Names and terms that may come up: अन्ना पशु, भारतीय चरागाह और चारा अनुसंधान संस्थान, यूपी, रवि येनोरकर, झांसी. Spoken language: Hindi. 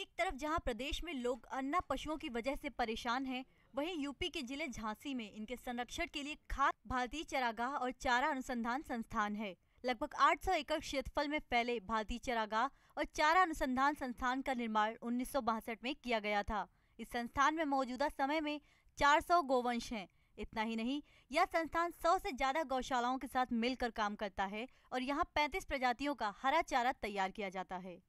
एक तरफ जहां प्रदेश में लोग अन्ना पशुओं की वजह से परेशान हैं, वहीं यूपी के जिले झांसी में इनके संरक्षण के लिए खास भारतीय चरागाह और चारा अनुसंधान संस्थान है। लगभग 800 एकड़ क्षेत्रफल में फैले भारतीय चरागाह और चारा अनुसंधान संस्थान का निर्माण 1962 में किया गया था। इस संस्थान में मौजूदा समय में 400 गोवंश हैं। इतना ही नहीं, यह संस्थान 100 से ज्यादा गौशालाओं के साथ मिलकर काम करता है और यहाँ 35 प्रजातियों का हरा चारा तैयार किया जाता है।